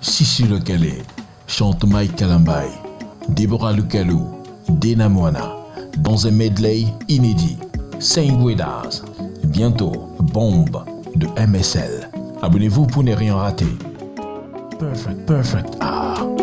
Sissi Lokalé, Chante Mike Kalambay, Deborah Lukalu, Dena Mwana, dans un medley inédit, Saint-Guédas. Bientôt, Bombe de MSL. Abonnez-vous pour ne rien rater. Perfect Art.